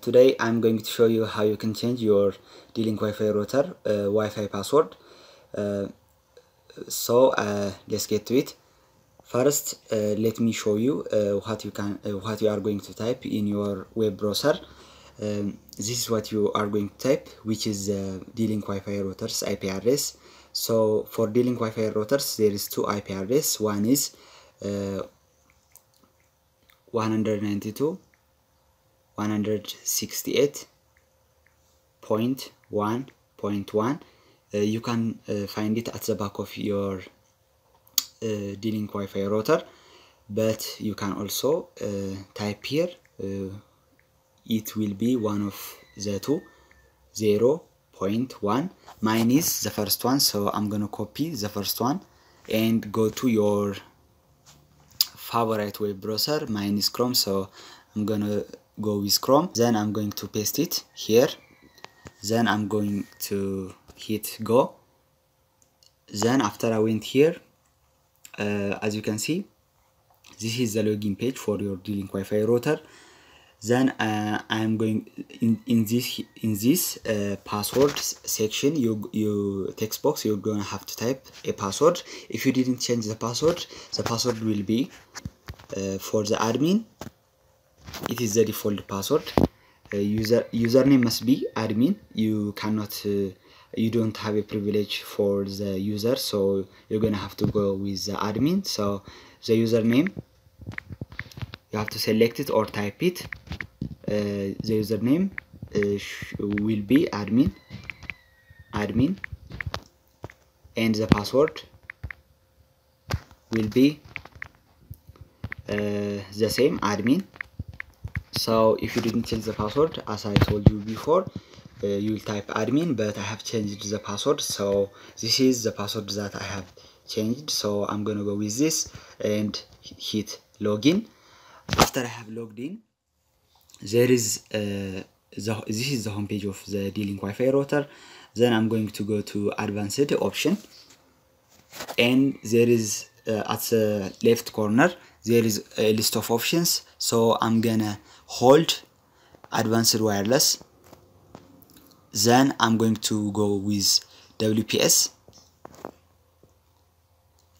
Today I'm going to show you how you can change your D-Link Wi-Fi router Wi-Fi password. So let's get to it. First, let me show you what you are going to type in your web browser. This is what you are going to type, which is D-Link Wi-Fi routers IP address. So for D-Link Wi-Fi routers, there is two IP address. One is 192.168.1.1. You can find it at the back of your D-Link Wi-Fi router, but you can also type here. It will be one of the two, 0.1. Mine is the first one, so I'm gonna copy the first one and go to your favorite web browser. Mine is Chrome, so I'm gonna go with Chrome. Then I'm going to paste it here. Then I'm going to hit go. Then after I went here, as you can see, this is the login page for your D-Link Wi-Fi router. Then I'm going in this password section, you text box, you're gonna have to type a password. If you didn't change the password will be for the admin. It is the default password. Username must be admin. You cannot, you don't have a privilege for the user, so you're gonna have to go with the admin. So the username, you have to select it or type it. The username will be admin, and the password will be the same, admin. So if you didn't change the password, as I told you before, you will type admin, but I have changed the password, so this is the password that I have changed, so I'm gonna go with this and hit login. After I have logged in, there is this is the homepage of the D-Link Wi-Fi router. Then I'm going to go to advanced option, and there is at the left corner there is a list of options, so I'm gonna hold advanced wireless. Then I'm going to go with WPS.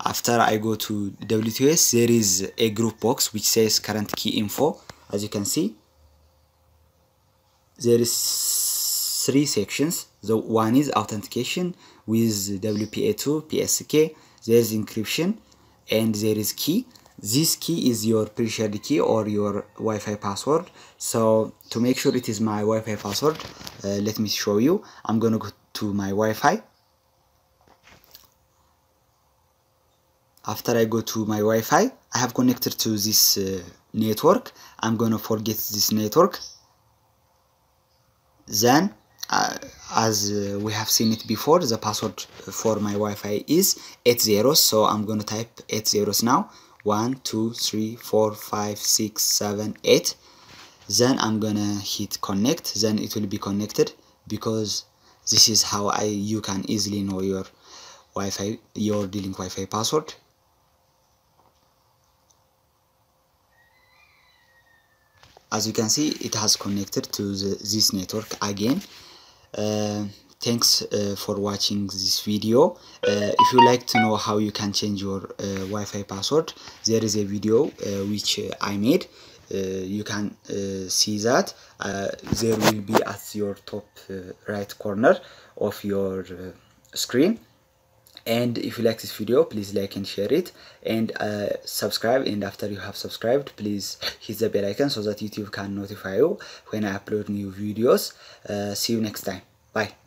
After I go to WTS, there is a group box which says current key info. As you can see, there is three sections. The one is authentication with WPA2, PSK. There is encryption, and there is key. This key is your pre-shared key or your Wi-Fi password. So to make sure it is my Wi-Fi password, let me show you. I'm gonna go to my Wi-Fi. After I go to my Wi-Fi, I have connected to this network. I'm gonna forget this network. Then, as we have seen it before, the password for my Wi-Fi is 80, so I'm gonna type 80 now. 1, 2, 3, 4, 5, 6, 7, 8. Then I'm gonna hit connect. Then it will be connected, because this is how you can easily know your Wi-Fi, your D-Link Wi-Fi password. As you can see, it has connected to this network again. Thanks for watching this video. If you like to know how you can change your Wi-Fi password, there is a video which I made. You can see that. There will be at your top right corner of your screen. And if you like this video, please like and share it, and subscribe, and after you have subscribed, please hit the bell icon so that YouTube can notify you when I upload new videos. See you next time. Bye.